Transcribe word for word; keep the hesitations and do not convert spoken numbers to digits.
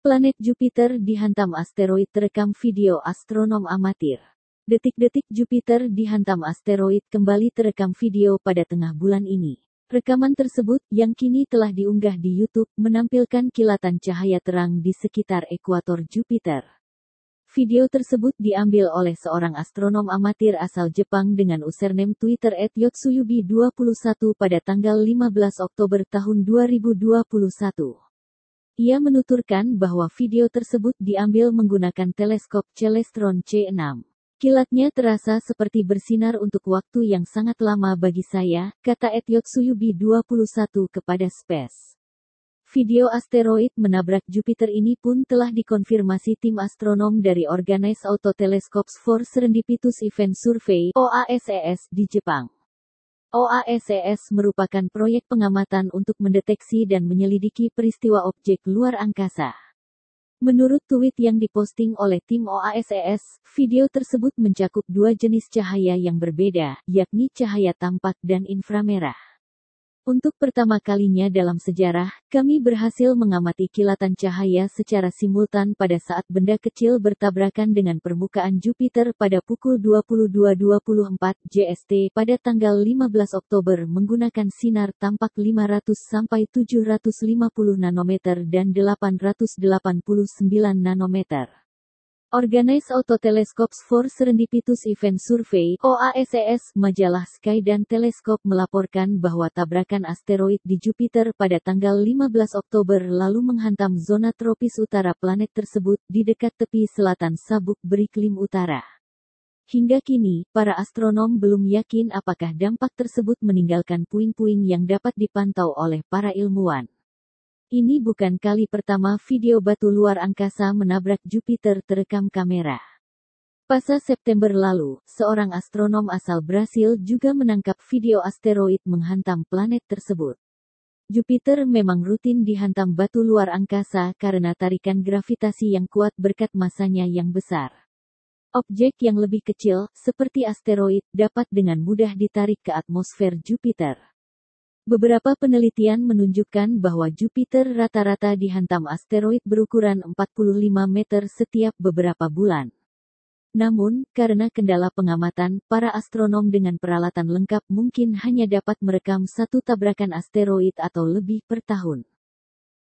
Planet Jupiter dihantam asteroid terekam video astronom amatir. Detik-detik Jupiter dihantam asteroid kembali terekam video pada tengah bulan ini. Rekaman tersebut, yang kini telah diunggah di YouTube, menampilkan kilatan cahaya terang di sekitar ekuator Jupiter. Video tersebut diambil oleh seorang astronom amatir asal Jepang dengan username Twitter et yotsuyubi dua puluh satu pada tanggal lima belas Oktober tahun dua ribu dua puluh satu. Ia menuturkan bahwa video tersebut diambil menggunakan teleskop Celestron C enam. Kilatnya terasa seperti bersinar untuk waktu yang sangat lama bagi saya, kata et yotsuyubi dua puluh satu kepada Space. Video asteroid menabrak Jupiter ini pun telah dikonfirmasi tim astronom dari Organized Autotelescopes for Serendipitous Event Survey (O A S E S) di Jepang. O A S E S merupakan proyek pengamatan untuk mendeteksi dan menyelidiki peristiwa objek luar angkasa. Menurut tweet yang diposting oleh tim O A S E S, video tersebut mencakup dua jenis cahaya yang berbeda, yakni cahaya tampak dan inframerah. Untuk pertama kalinya dalam sejarah, kami berhasil mengamati kilatan cahaya secara simultan pada saat benda kecil bertabrakan dengan permukaan Jupiter pada pukul dua puluh dua lewat dua puluh empat J S T pada tanggal lima belas Oktober menggunakan sinar tampak lima ratus sampai tujuh ratus lima puluh nanometer dan delapan ratus delapan puluh sembilan nanometer. Organized Autotelescopes for Serendipitous Event Survey (O A S E S), majalah Sky dan Teleskop melaporkan bahwa tabrakan asteroid di Jupiter pada tanggal lima belas Oktober lalu menghantam zona tropis utara planet tersebut di dekat tepi selatan sabuk beriklim utara. Hingga kini, para astronom belum yakin apakah dampak tersebut meninggalkan puing-puing yang dapat dipantau oleh para ilmuwan. Ini bukan kali pertama video batu luar angkasa menabrak Jupiter terekam kamera. Pada September lalu, seorang astronom asal Brasil juga menangkap video asteroid menghantam planet tersebut. Jupiter memang rutin dihantam batu luar angkasa karena tarikan gravitasi yang kuat berkat masanya yang besar. Objek yang lebih kecil, seperti asteroid, dapat dengan mudah ditarik ke atmosfer Jupiter. Beberapa penelitian menunjukkan bahwa Jupiter rata-rata dihantam asteroid berukuran empat puluh lima meter setiap beberapa bulan. Namun, karena kendala pengamatan, para astronom dengan peralatan lengkap mungkin hanya dapat merekam satu tabrakan asteroid atau lebih per tahun.